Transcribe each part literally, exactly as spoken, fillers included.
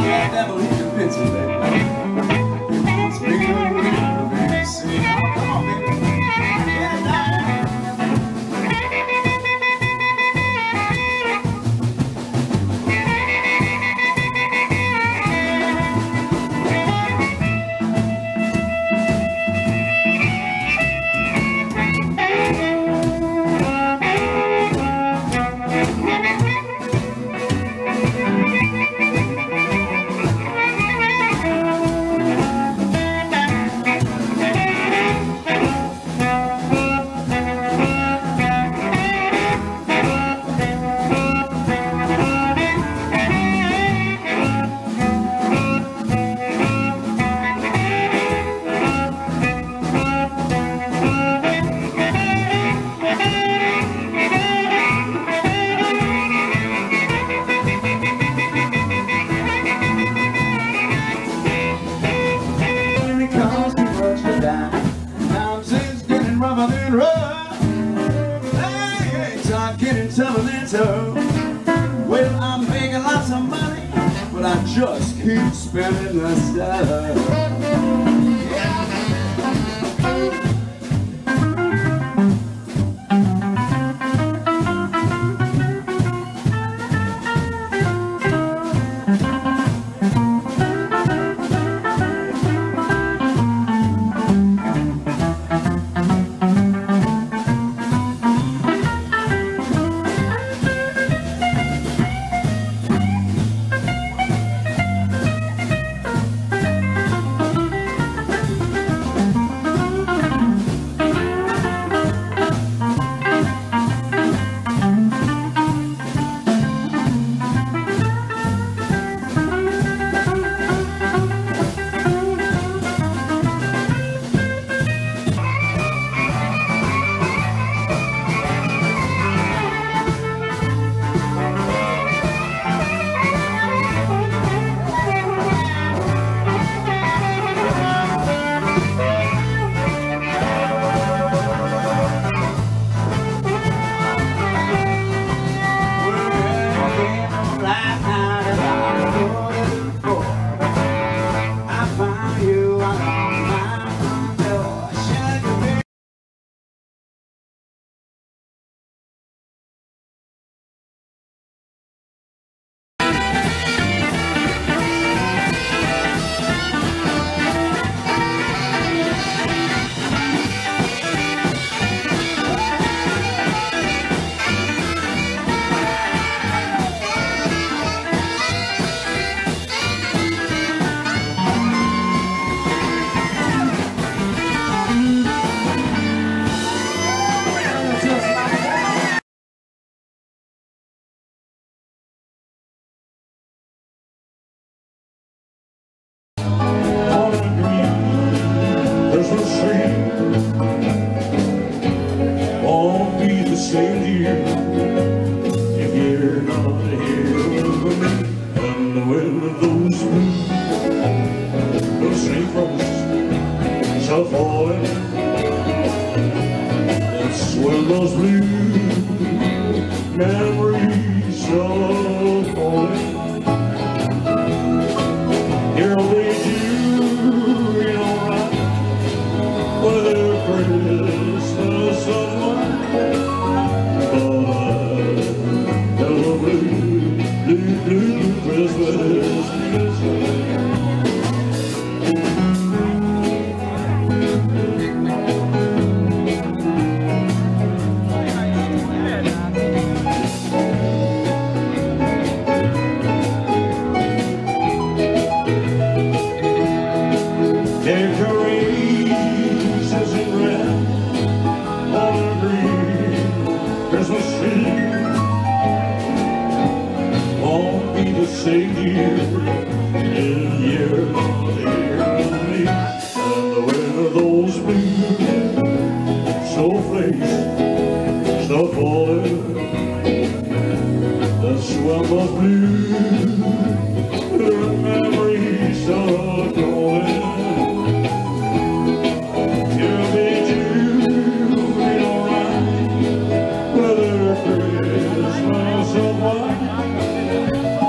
Yeah, that one is convincing, baby. Speaking of the people, baby, see. Come on, baby. Yeah, so, well, I'm making lots of money, but I just keep spending the stuff.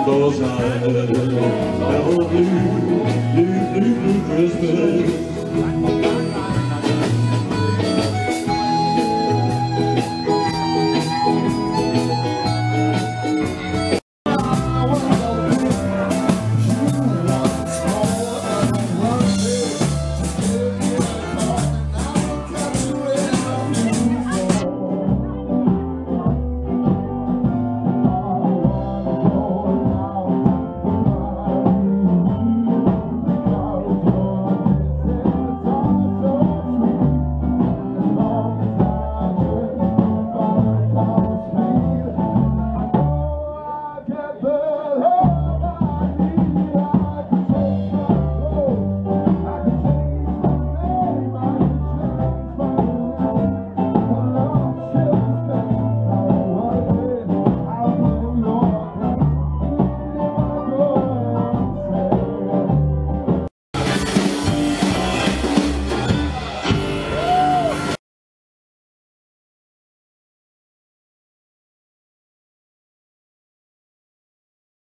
Those eyes, I'm